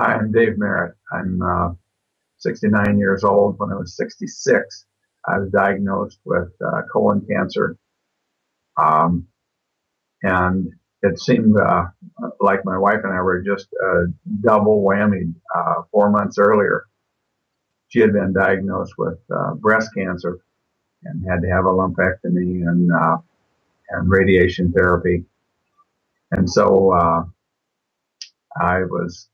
Hi, I'm Dave Maret. I'm 69 years old. When I was 66, I was diagnosed with colon cancer. And it seemed like my wife and I were just double whammied 4 months earlier. She had been diagnosed with breast cancer and had to have a lumpectomy and radiation therapy. And so I was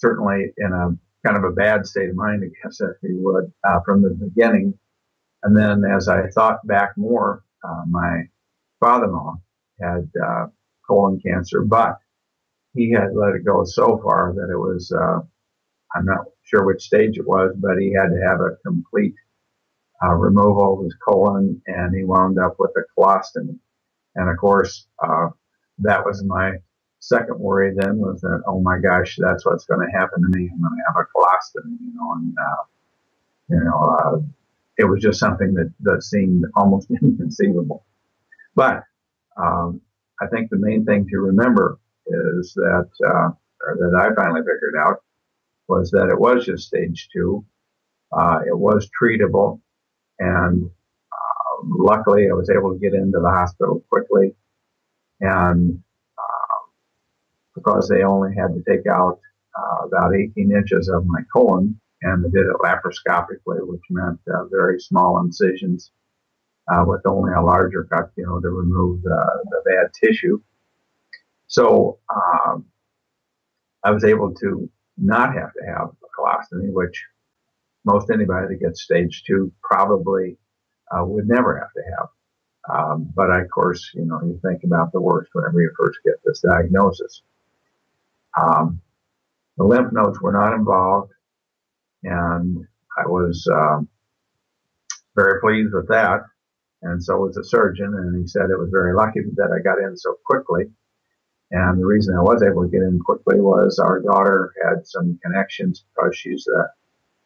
certainly in a kind of a bad state of mind, I guess, if you would, from the beginning. And then as I thought back more, my father-in-law had colon cancer, but he had let it go so far that it was, I'm not sure which stage it was, but he had to have a complete removal of his colon, and he wound up with a colostomy. And of course, that was my second worry then, was that, oh my gosh, that's what's going to happen to me. I'm going to have a colostomy, you know, and, it was just something that seemed almost inconceivable. But I think the main thing to remember is that, or that I finally figured out, was that it was just stage two. It was treatable, and luckily I was able to get into the hospital quickly, and because they only had to take out about 18 inches of my colon, and they did it laparoscopically, which meant very small incisions with only a larger cut, you know, to remove the bad tissue. So I was able to not have to have a colostomy, which most anybody that gets stage two probably would never have to have. But of course, you know, you think about the worst whenever you first get this diagnosis. The lymph nodes were not involved, and I was very pleased with that. And so was the surgeon, and he said it was very lucky that I got in so quickly. And the reason I was able to get in quickly was our daughter had some connections, because she's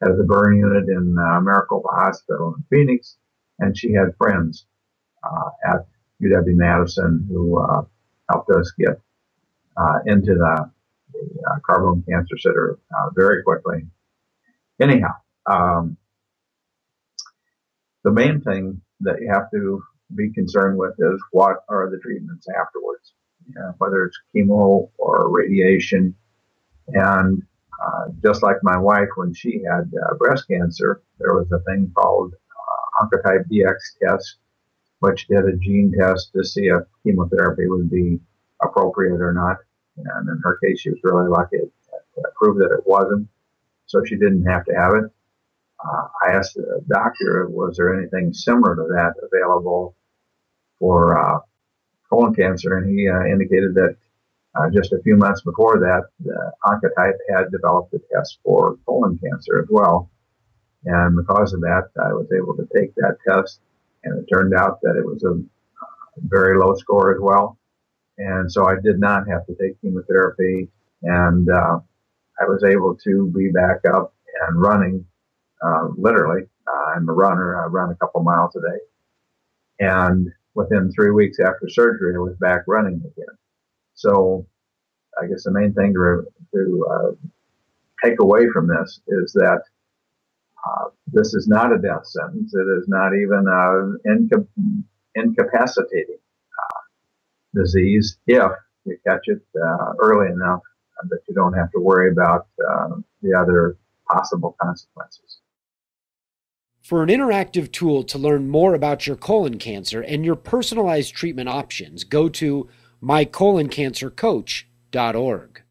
head of the burn unit in Maricopa Hospital in Phoenix, and she had friends at UW-Madison who helped us get into the Colon Cancer Center very quickly. Anyhow, the main thing that you have to be concerned with is what are the treatments afterwards, you know, whether it's chemo or radiation. And just like my wife, when she had breast cancer, there was a thing called Oncotype DX test, which did a gene test to see if chemotherapy would be appropriate or not. And in her case, she was really lucky. It proved that it wasn't, so she didn't have to have it. I asked the doctor, was there anything similar to that available for colon cancer? And he indicated that just a few months before that, Oncotype had developed a test for colon cancer as well. And because of that, I was able to take that test, and it turned out that it was a very low score as well. And so I did not have to take chemotherapy, and I was able to be back up and running, literally. I'm a runner. I run a couple miles a day. And within 3 weeks after surgery, I was back running again. So I guess the main thing to take away from this is that this is not a death sentence. It is not even incapacitating disease if you catch it early enough that you don't have to worry about the other possible consequences. For an interactive tool to learn more about your colon cancer and your personalized treatment options, go to mycoloncancercoach.org.